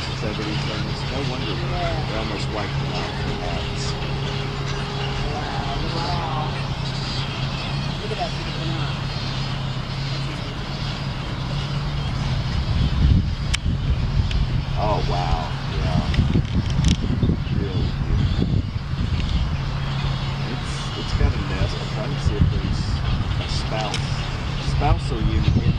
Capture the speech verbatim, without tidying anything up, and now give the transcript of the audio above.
since I've been eating this. No wonder yeah. They almost wiped them out for ads. Wow, wow. Look at that freaking out. Oh, wow. Yeah. Really beautiful. It's, it's got a nest. I'm trying to see if there's a spouse. Spousal unit.